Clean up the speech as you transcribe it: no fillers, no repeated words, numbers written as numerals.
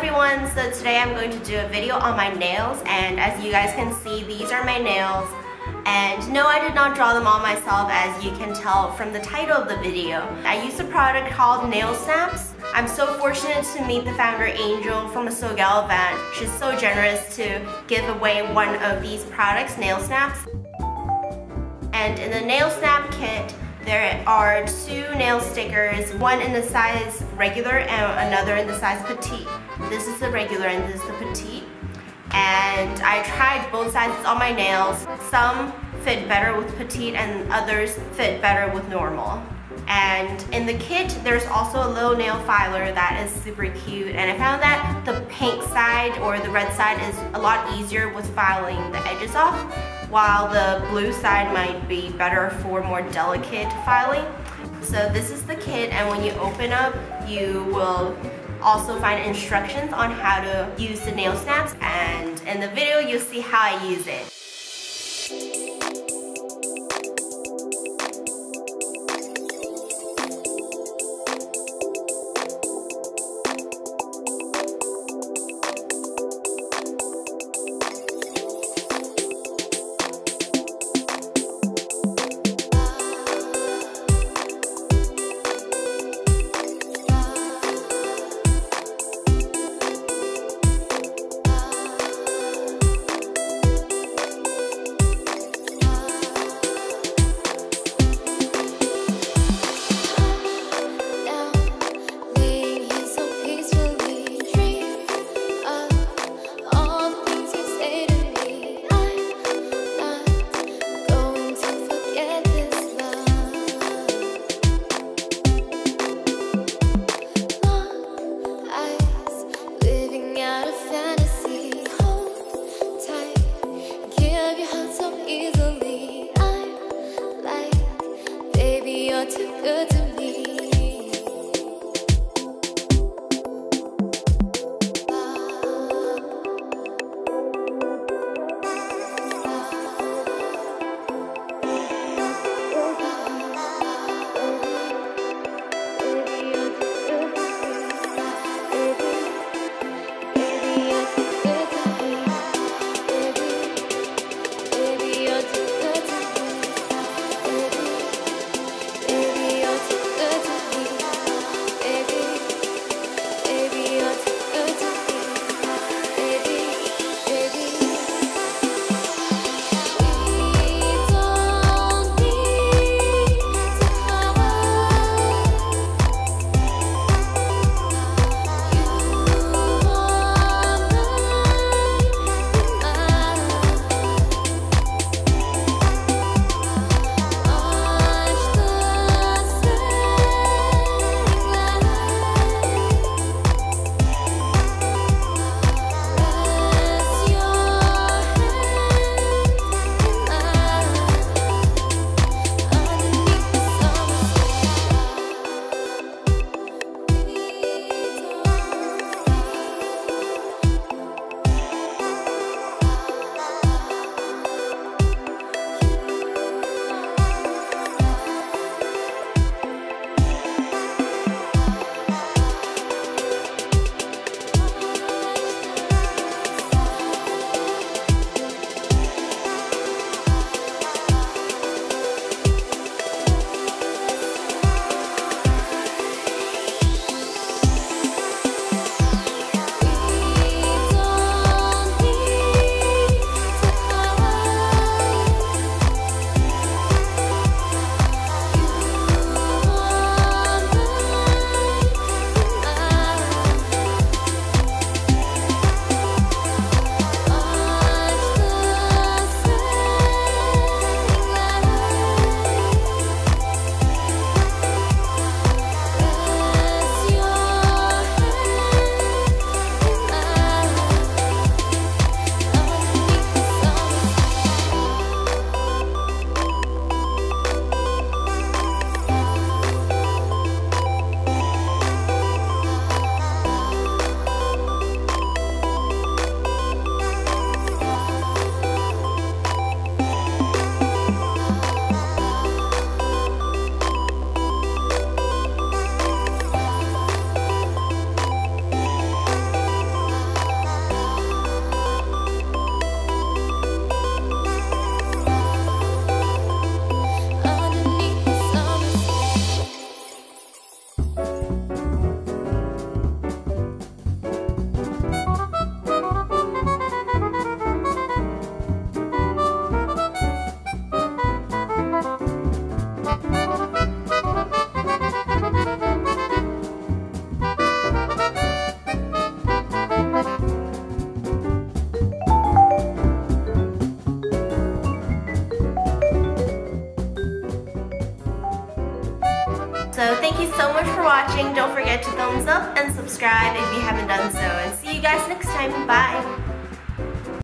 everyone, so today I'm going to do a video on my nails, and as you guys can see, these are my nails. And no, I did not draw them all myself, as you can tell from the title of the video. I used a product called NailSnaps. I'm so fortunate to meet the founder Angel from a SoGal event. She's so generous to give away one of these products, NailSnaps. And in the NailSnap kit, there are two nail stickers, one in the size regular and another in the size petite. This is the regular and this is the petite. And I tried both sizes on my nails. Some fit better with petite and others fit better with normal. And in the kit, there's also a little nail filer that is super cute, and I found that the pink side or the red side is a lot easier with filing the edges off, while the blue side might be better for more delicate filing. So this is the kit, and when you open up, you will also find instructions on how to use the NailSnaps, and in the video you'll see how I use it. So thank you so much for watching. Don't forget to thumbs up and subscribe if you haven't done so. And see you guys next time. Bye.